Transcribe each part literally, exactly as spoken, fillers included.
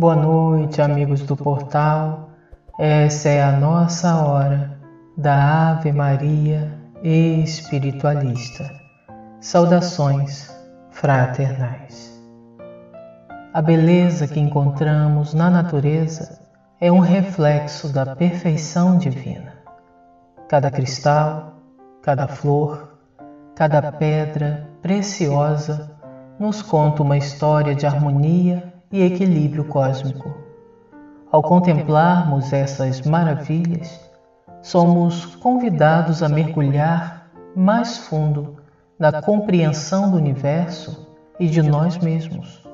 Boa noite, amigos do Portal. Essa é a nossa hora da Ave Maria Espiritualista. Saudações fraternais. A beleza que encontramos na natureza é um reflexo da perfeição divina. Cada cristal, cada flor, cada pedra preciosa nos conta uma história de harmonia e equilíbrio cósmico. Ao contemplarmos essas maravilhas, somos convidados a mergulhar mais fundo na compreensão do universo e de nós mesmos.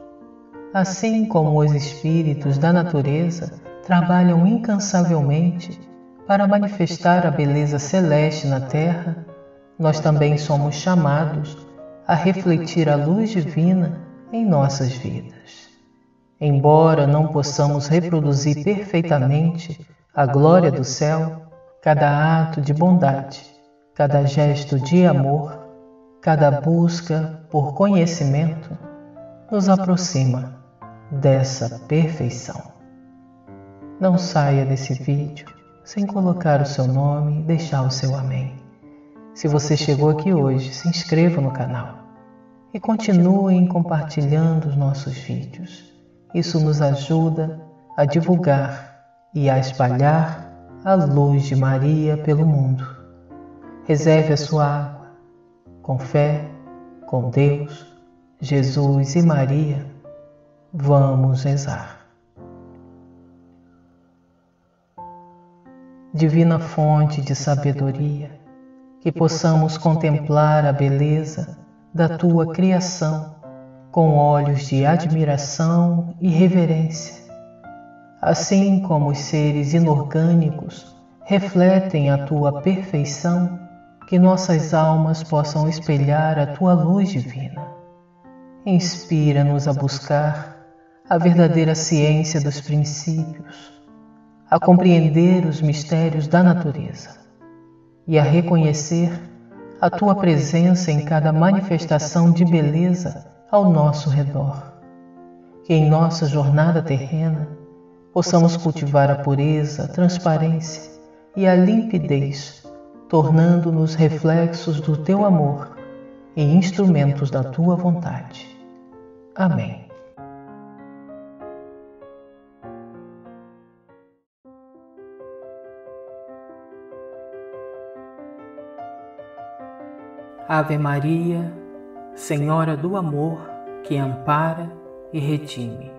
Assim como os espíritos da natureza trabalham incansavelmente para manifestar a beleza celeste na Terra, nós também somos chamados a refletir a luz divina em nossas vidas. Embora não possamos reproduzir perfeitamente a glória do céu, cada ato de bondade, cada gesto de amor, cada busca por conhecimento nos aproxima dessa perfeição. Não saia desse vídeo sem colocar o seu nome e deixar o seu amém. Se você chegou aqui hoje, se inscreva no canal e continuem compartilhando os nossos vídeos. Isso nos ajuda a divulgar e a espalhar a luz de Maria pelo mundo. Reserve a sua água, com fé, com Deus, Jesus e Maria. Vamos rezar. Divina fonte de sabedoria, que possamos contemplar a beleza da tua criação com olhos de admiração e reverência. Assim como os seres inorgânicos refletem a Tua perfeição, que nossas almas possam espelhar a Tua luz divina. Inspira-nos a buscar a verdadeira ciência dos princípios, a compreender os mistérios da natureza e a reconhecer a Tua presença em cada manifestação de beleza ao nosso redor, que em nossa jornada terrena possamos cultivar a pureza, a transparência e a limpidez, tornando-nos reflexos do Teu amor e instrumentos da Tua vontade. Amém. Ave Maria, Senhora do amor, que ampara e redime.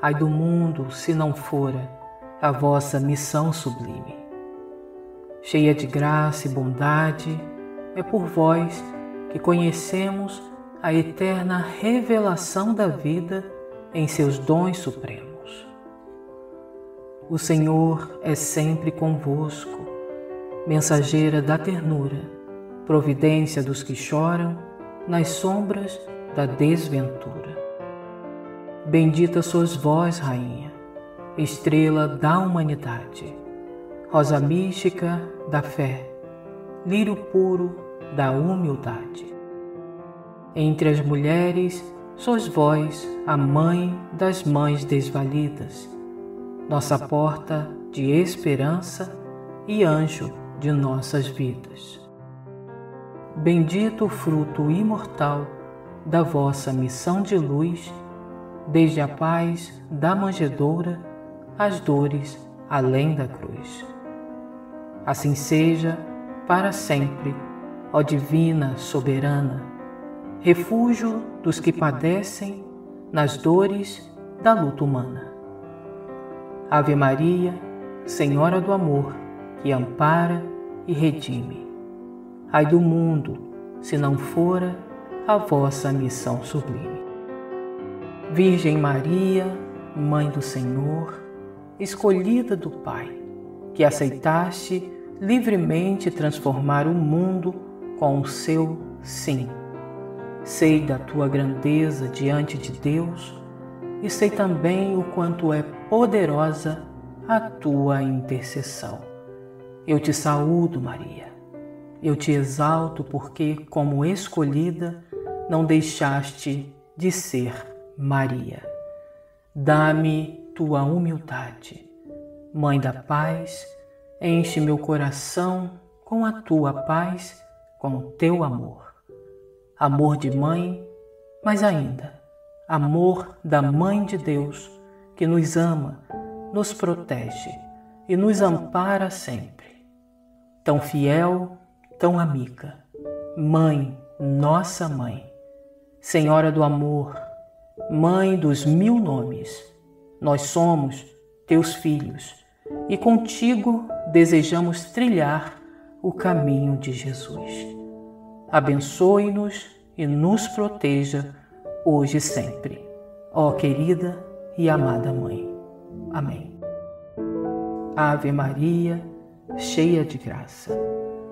Ai do mundo, se não fora a vossa missão sublime. Cheia de graça e bondade, é por vós que conhecemos a eterna revelação da vida em seus dons supremos. O Senhor é sempre convosco, mensageira da ternura, providência dos que choram, nas sombras da desventura. Bendita sois vós, Rainha, estrela da humanidade, rosa mística da fé, lírio puro da humildade. Entre as mulheres, sois vós a mãe das mães desvalidas, nossa porta de esperança e anjo de nossas vidas. Bendito o fruto imortal da vossa missão de luz, desde a paz da manjedoura às dores além da cruz. Assim seja para sempre, ó divina soberana, refúgio dos que padecem nas dores da luta humana. Ave Maria, Senhora do amor, que ampara e redime. Ai do mundo, se não fora a vossa missão sublime. Virgem Maria, Mãe do Senhor, escolhida do Pai, que aceitaste livremente transformar o mundo com o seu sim. Sei da tua grandeza diante de Deus e sei também o quanto é poderosa a tua intercessão. Eu te saúdo, Maria. Eu te exalto porque, como escolhida, não deixaste de ser Maria. Dá-me tua humildade. Mãe da paz, enche meu coração com a tua paz, com o teu amor. Amor de mãe, mas ainda amor da Mãe de Deus, que nos ama, nos protege e nos ampara sempre. Tão fiel, tão amiga, Mãe, nossa Mãe, Senhora do amor, Mãe dos mil nomes, nós somos teus filhos e contigo desejamos trilhar o caminho de Jesus. Abençoe-nos e nos proteja hoje e sempre. Ó querida e amada Mãe. Amém. Ave Maria, cheia de graça,